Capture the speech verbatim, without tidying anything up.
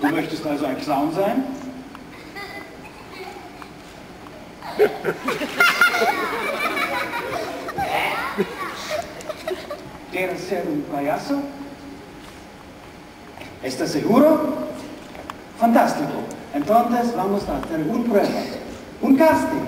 Du möchtest also ein Clown sein? ¿Quieres ser un payaso? ¿Estás seguro? Fantástico. Entonces vamos a hacer un prueba, un casting.